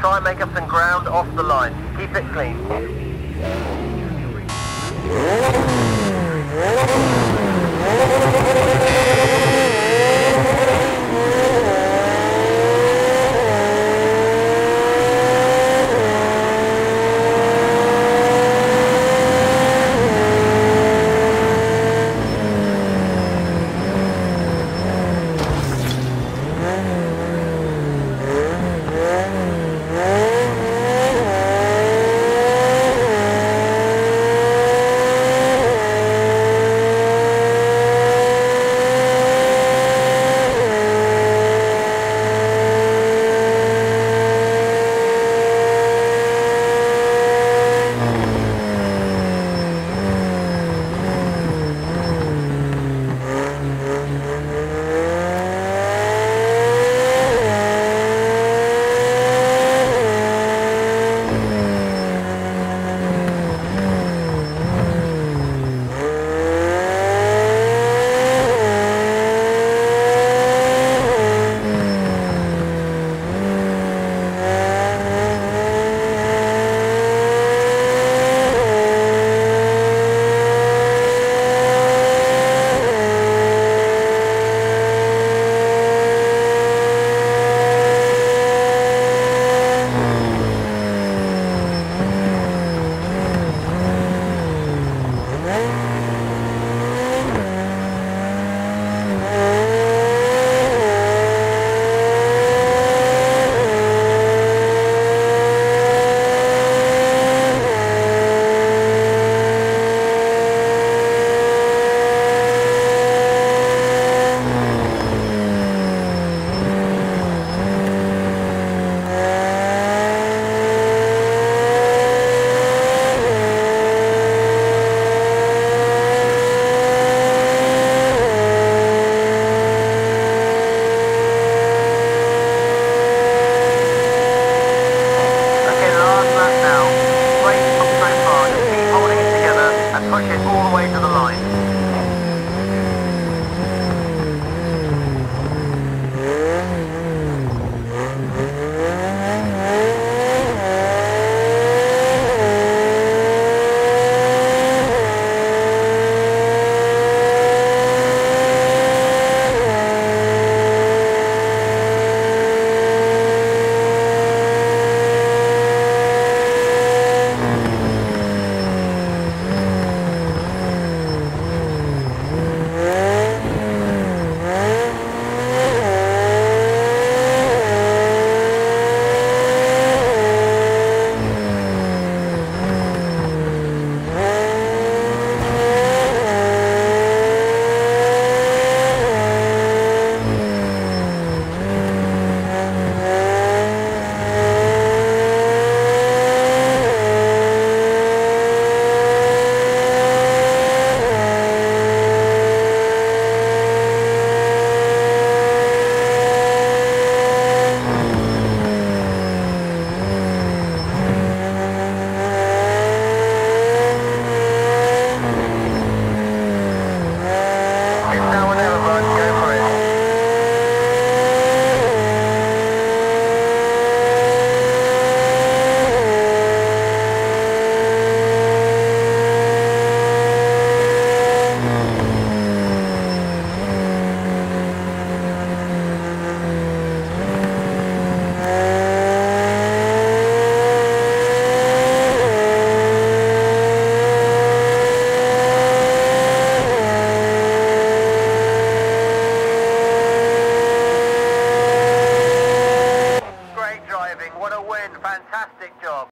Try and make up some ground off the line. Keep it clean. Fantastic job.